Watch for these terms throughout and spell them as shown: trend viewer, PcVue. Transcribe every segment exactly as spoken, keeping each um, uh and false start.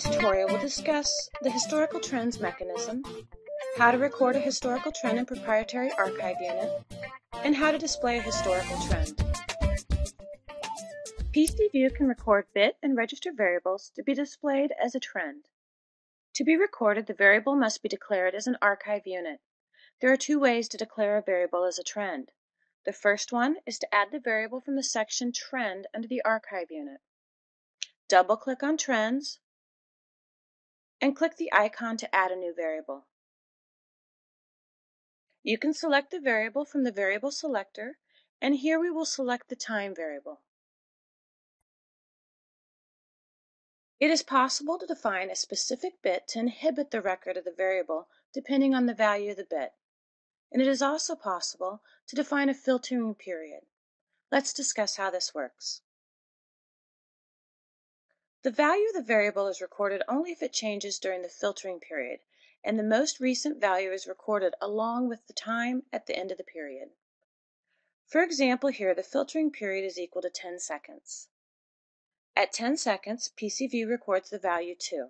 tutorial, we'll discuss the historical trends mechanism, how to record a historical trend in proprietary archive unit, and how to display a historical trend. PcVue can record bit and register variables to be displayed as a trend. To be recorded, the variable must be declared as an archive unit. There are two ways to declare a variable as a trend. The first one is to add the variable from the section Trend under the archive unit. Double-click on Trends and click the icon to add a new variable. You can select the variable from the variable selector, and here we will select the time variable. It is possible to define a specific bit to inhibit the record of the variable depending on the value of the bit, and it is also possible to define a filtering period. Let's discuss how this works. The value of the variable is recorded only if it changes during the filtering period, and the most recent value is recorded along with the time at the end of the period. For example, here the filtering period is equal to ten seconds. At ten seconds, PcVue records the value two.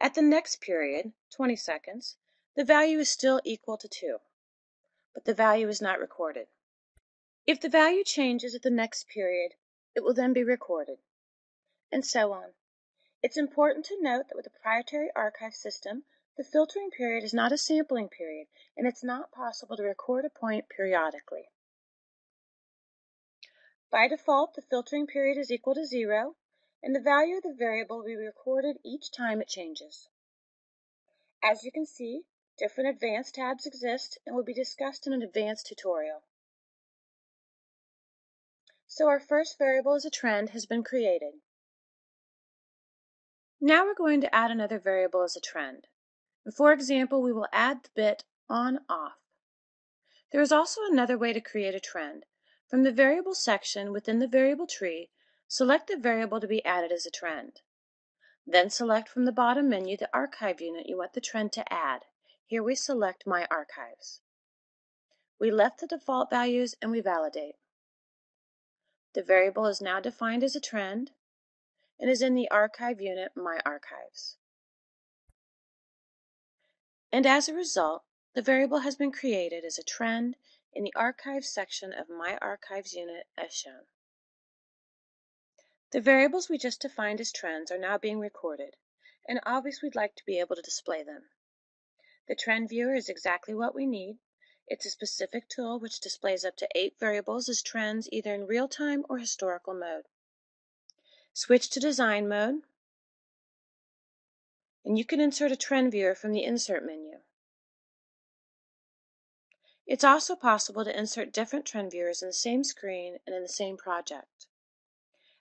At the next period, twenty seconds, the value is still equal to two, but the value is not recorded. If the value changes at the next period, it will then be recorded, and so on. It's important to note that with a proprietary archive system, the filtering period is not a sampling period, and it's not possible to record a point periodically. By default, the filtering period is equal to zero, and the value of the variable will be recorded each time it changes. As you can see, different advanced tabs exist and will be discussed in an advanced tutorial. So our first variable as a trend has been created. Now we're going to add another variable as a trend. And for example, we will add the bit on/off. There is also another way to create a trend. From the variable section within the variable tree, select the variable to be added as a trend. Then select from the bottom menu the archive unit you want the trend to add. Here we select My Archives. We left the default values and we validate. The variable is now defined as a trend and is in the archive unit, My Archives. And as a result, the variable has been created as a trend in the archives section of My Archives unit as shown. The variables we just defined as trends are now being recorded, and obviously we'd like to be able to display them. The Trend Viewer is exactly what we need. It's a specific tool which displays up to eight variables as trends either in real-time or historical mode. Switch to Design mode, and you can insert a Trend Viewer from the Insert menu. It's also possible to insert different Trend Viewers in the same screen and in the same project.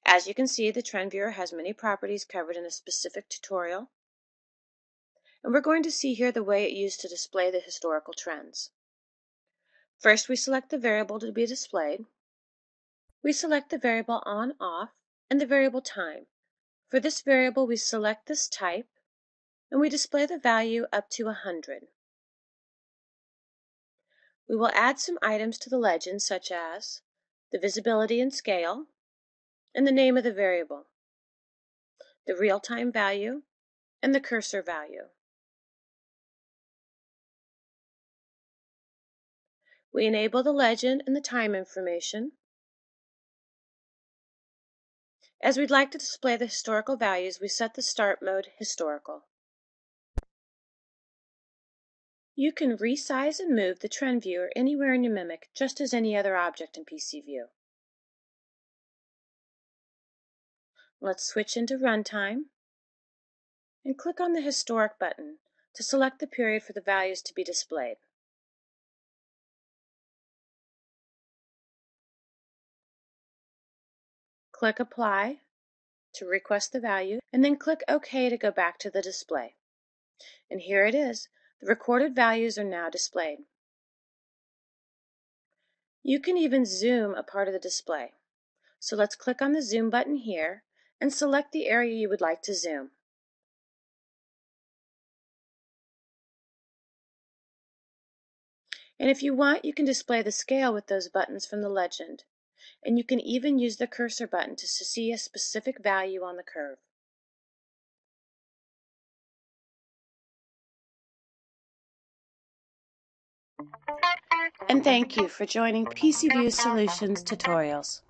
As you can see, the Trend Viewer has many properties covered in a specific tutorial, and we're going to see here the way it used to display the historical trends. First, we select the variable to be displayed. We select the variable on/off and the variable time. For this variable, we select this type, and we display the value up to one hundred. We will add some items to the legend, such as the visibility and scale, and the name of the variable, the real-time value, and the cursor value. We enable the legend and the time information, as we'd like to display the historical values. We set the start mode historical. You can resize and move the Trend Viewer anywhere in your Mimic, just as any other object in PcVue. Let's switch into Runtime and click on the Historic button to select the period for the values to be displayed. Click Apply to request the value, and then click OK to go back to the display. And here it is. The recorded values are now displayed. You can even zoom a part of the display. So let's click on the Zoom button here and select the area you would like to zoom. And if you want, you can display the scale with those buttons from the legend. and you can even use the cursor button to see a specific value on the curve. And thank you for joining PcVue Solutions tutorials.